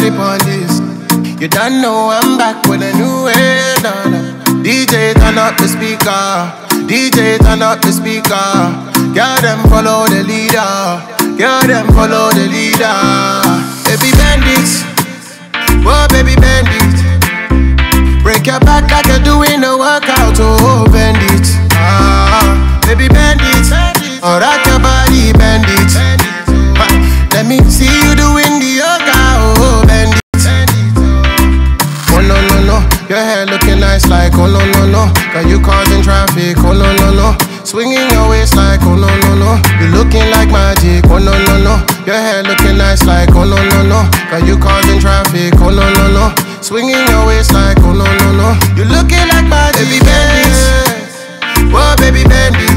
ready for this. You don't know I'm back with a new head on. DJ turn up the speaker, DJ turn up the speaker. Girl, them follow the leader, girl, them follow the leader. Baby bandits, oh baby bandits, break your back like you're doing a workout, oh bandits, ah, baby bandits, oh rock your body bandits, let me see you doing the yoga, oh bandits. Oh no no no, your hair looking nice like oh no no no, cause you causing traffic, oh no no no. Swinging your waist like oh no no no, you looking like magic oh no no no, your hair looking nice like oh no no no, cause you causing traffic oh no no no, swinging your waist like oh no no no, you looking like magic. Baby bandits, oh baby bandits.